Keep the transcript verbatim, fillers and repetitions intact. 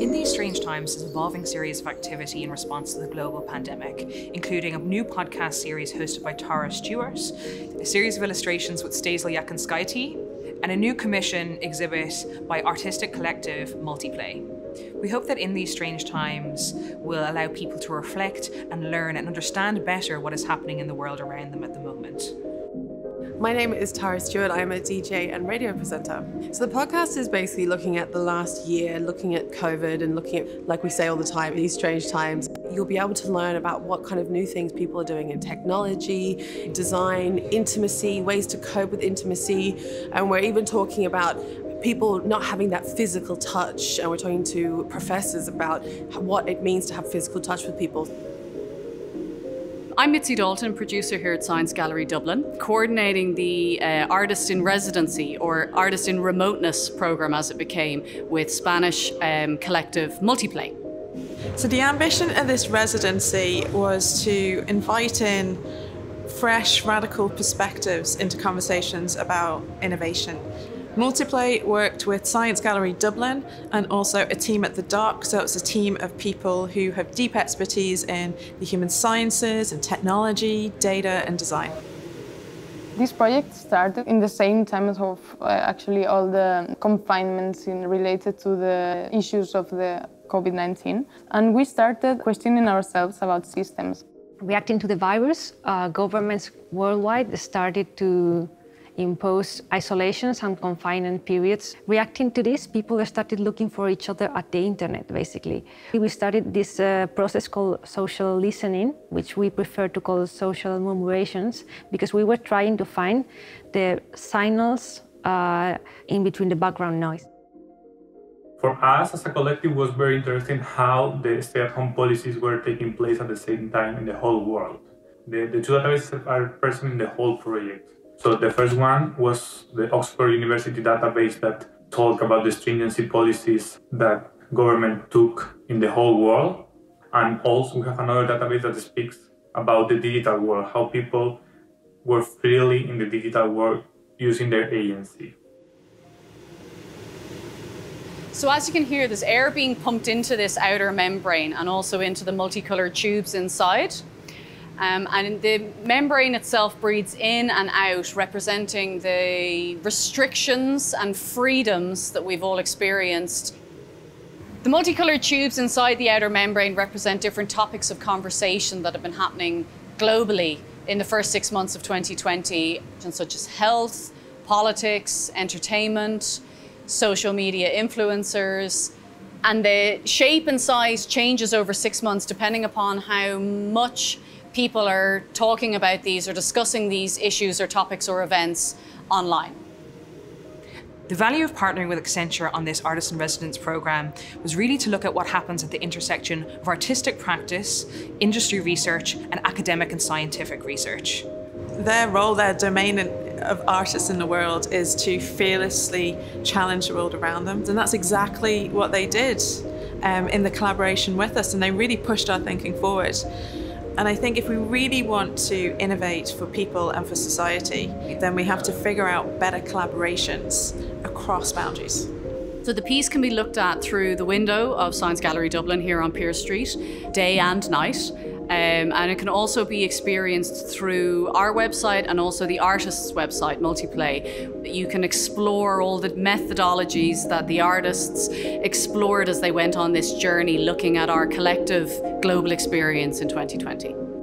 In These Strange Times is an evolving series of activity in response to the global pandemic, including a new podcast series hosted by Tara Stewart, a series of illustrations with Staselė Jakunskaitė, and a new commission exhibit by artistic collective Multiplay. We hope that In These Strange Times will allow people to reflect and learn and understand better what is happening in the world around them at the moment. My name is Tara Stewart. I'm a D J and radio presenter. So the podcast is basically looking at the last year, looking at COVID and looking at, like we say all the time, these strange times. You'll be able to learn about what kind of new things people are doing in technology, design, intimacy, ways to cope with intimacy. And we're even talking about people not having that physical touch, and we're talking to professors about what it means to have physical touch with people. I'm Mitzi Dalton, producer here at Science Gallery Dublin, coordinating the uh, Artist in Residency, or Artist in Remoteness program as it became, with Spanish um, collective Multiplay. So the ambition of this residency was to invite in fresh, radical perspectives into conversations about innovation. Multiplay worked with Science Gallery Dublin and also a team at The Dark, so it's a team of people who have deep expertise in the human sciences and technology, data and design. This project started in the same time as of uh, actually all the confinements in related to the issues of the COVID nineteen, and we started questioning ourselves about systems. Reacting to the virus, uh, governments worldwide started to imposed isolations and confinement periods. Reacting to this, people started looking for each other at the internet, basically. We started this uh, process called social listening, which we prefer to call social murmurations, because we were trying to find the signals uh, in between the background noise. For us as a collective, it was very interesting how the stay-at-home policies were taking place at the same time in the whole world. The, the two databases are present in the whole project. So the first one was the Oxford University database that talked about the stringency policies that government took in the whole world. And also we have another database that speaks about the digital world, how people were freely in the digital world using their agency. So as you can hear, there's air being pumped into this outer membrane and also into the multicolored tubes inside. Um, and the membrane itself breathes in and out, representing the restrictions and freedoms that we've all experienced. The multicolored tubes inside the outer membrane represent different topics of conversation that have been happening globally in the first six months of twenty twenty, such as health, politics, entertainment, social media influencers. And the shape and size changes over six months, depending upon how much people are talking about these or discussing these issues or topics or events online. The value of partnering with Accenture on this Artist in Residence program was really to look at what happens at the intersection of artistic practice, industry research, and academic and scientific research. Their role, their domain of artists in the world is to fearlessly challenge the world around them. And that's exactly what they did um, in the collaboration with us, and they really pushed our thinking forward. And I think if we really want to innovate for people and for society, then we have to figure out better collaborations across boundaries. So the piece can be looked at through the window of Science Gallery Dublin here on Pearse Street, day and night. Um, and it can also be experienced through our website and also the artist's website, Multiplay. You can explore all the methodologies that the artists explored as they went on this journey, looking at our collective global experience in twenty twenty.